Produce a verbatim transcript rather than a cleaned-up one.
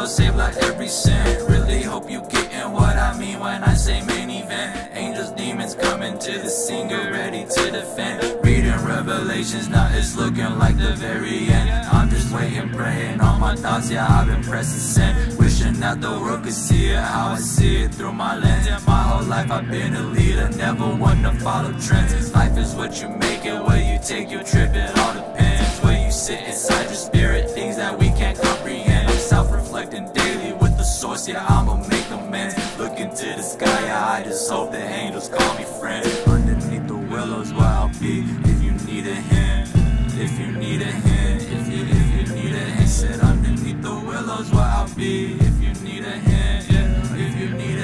love saved like every sin. Really hope you getting what I mean when I say main event. Angels, demons coming to the scene, get ready to defend. Reading Revelations, now it's looking like the very end. I'm just waiting, praying on my thoughts, yeah, I've been pressing sin. Wishing that the world could see it, how I see it through my lens. My whole life I've been a leader, never one to follow trends. Life is what you make it, where you take your trip, it all depends. Where you sit inside your spirit, things that we can't comprehend. I'm self-reflecting daily with the source, yeah, I'ma make amends. Looking to the sky, yeah, I just hope the angels call me friend. Underneath the willows where I'll be, if you need a hand. If you need a hand, if you, if you need a hand. Said underneath the willows where I'll be, if you need a hand, yeah, if you need a hand.